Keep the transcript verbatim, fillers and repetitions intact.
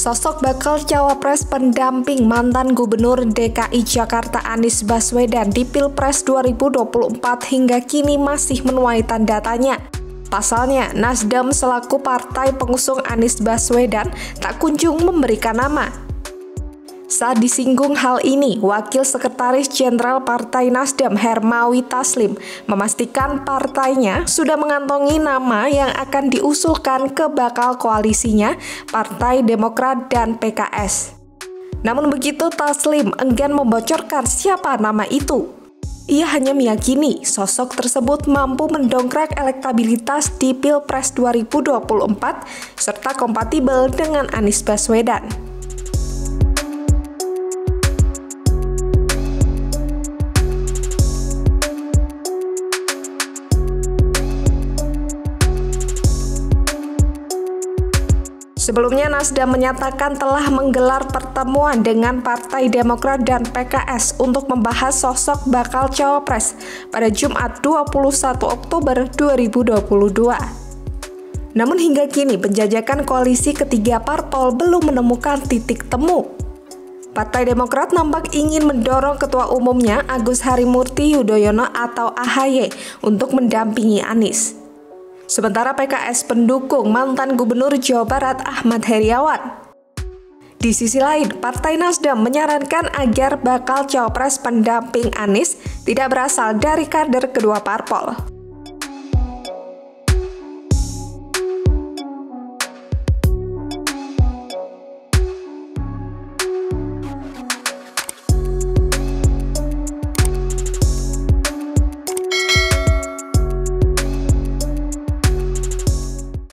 Sosok bakal cawapres pendamping mantan Gubernur D K I Jakarta Anies Baswedan di Pilpres dua ribu dua puluh empat hingga kini masih menuai tanda tanya. Pasalnya, Nasdem selaku partai pengusung Anies Baswedan tak kunjung memberikan nama. Saat disinggung hal ini, Wakil Sekretaris Jenderal Partai Nasdem Hermawi Taslim memastikan partainya sudah mengantongi nama yang akan diusulkan ke bakal koalisinya Partai Demokrat dan P K S. Namun begitu, Taslim enggan membocorkan siapa nama itu. Ia hanya meyakini sosok tersebut mampu mendongkrak elektabilitas di Pilpres dua ribu dua puluh empat serta kompatibel dengan Anies Baswedan. Sebelumnya, Nasdem menyatakan telah menggelar pertemuan dengan Partai Demokrat dan P K S untuk membahas sosok bakal cawapres pada Jumat dua puluh satu Oktober dua ribu dua puluh dua. Namun hingga kini penjajakan koalisi ketiga parpol belum menemukan titik temu. Partai Demokrat nampak ingin mendorong ketua umumnya Agus Harimurti Yudhoyono atau A H Y untuk mendampingi Anies. Sementara P K S pendukung mantan Gubernur Jawa Barat Ahmad Heriawan. Di sisi lain, Partai Nasdem menyarankan agar bakal cawapres pendamping Anies tidak berasal dari kader kedua parpol.